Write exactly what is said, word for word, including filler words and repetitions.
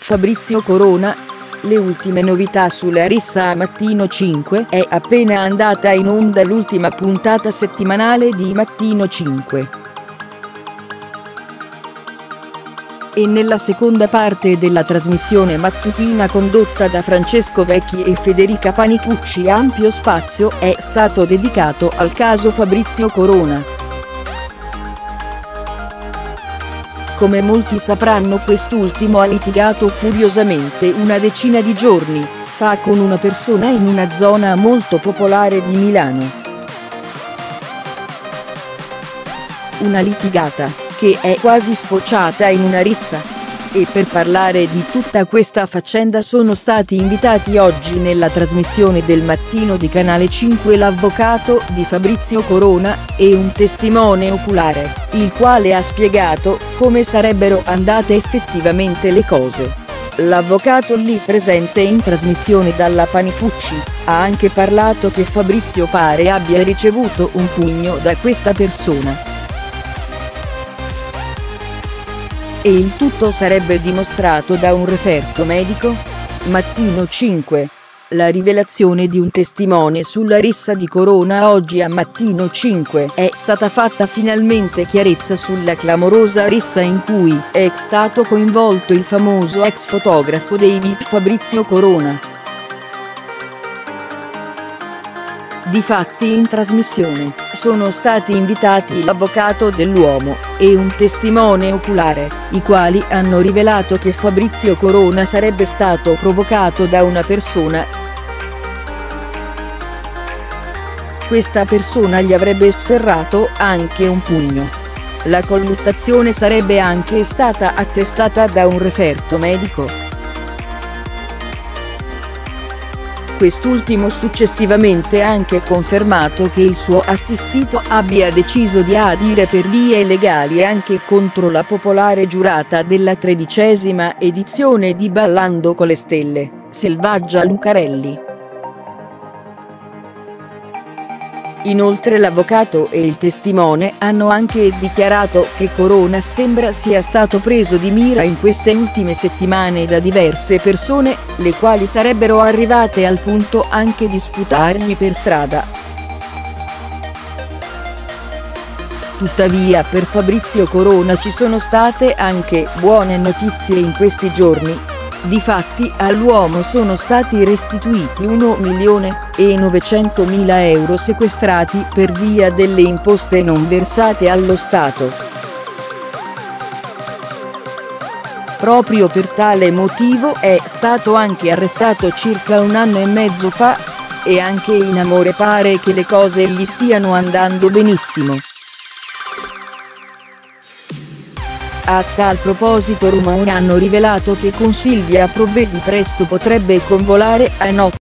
Fabrizio Corona. Le ultime novità sulla rissa a Mattino cinque. È appena andata in onda l'ultima puntata settimanale di Mattino cinque. E nella seconda parte della trasmissione mattutina condotta da Francesco Vecchi e Federica Panicucci ampio spazio è stato dedicato al caso Fabrizio Corona. Come molti sapranno, quest'ultimo ha litigato furiosamente una decina di giorni fa con una persona in una zona molto popolare di Milano. Una litigata che è quasi sfociata in una rissa. E per parlare di tutta questa faccenda sono stati invitati oggi nella trasmissione del mattino di Canale cinque l'avvocato di Fabrizio Corona e un testimone oculare, il quale ha spiegato come sarebbero andate effettivamente le cose. L'avvocato lì presente in trasmissione dalla Panicucci, ha anche parlato che Fabrizio pare abbia ricevuto un pugno da questa persona. E il tutto sarebbe dimostrato da un referto medico? Mattino cinque. La rivelazione di un testimone sulla rissa di Corona oggi a Mattino cinque. È stata fatta finalmente chiarezza sulla clamorosa rissa in cui è stato coinvolto il famoso ex fotografo dei VIP Fabrizio Corona. Difatti in trasmissione sono stati invitati l'avvocato dell'uomo e un testimone oculare, i quali hanno rivelato che Fabrizio Corona sarebbe stato provocato da una persona. Questa persona gli avrebbe sferrato anche un pugno. La colluttazione sarebbe anche stata attestata da un referto medico. Quest'ultimo successivamente ha anche confermato che il suo assistito abbia deciso di adire per vie legali anche contro la popolare giurata della tredicesima edizione di Ballando con le Stelle, Selvaggia Lucarelli. Inoltre l'avvocato e il testimone hanno anche dichiarato che Corona sembra sia stato preso di mira in queste ultime settimane da diverse persone, le quali sarebbero arrivate al punto anche di sputargli per strada. Tuttavia per Fabrizio Corona ci sono state anche buone notizie in questi giorni. Difatti all'uomo sono stati restituiti un milione e novecentomila euro sequestrati per via delle imposte non versate allo Stato. Proprio per tale motivo è stato anche arrestato circa un anno e mezzo fa, e anche in amore pare che le cose gli stiano andando benissimo. A tal proposito rumori hanno rivelato che con Silvia Provvedi presto potrebbe convolare a nozze.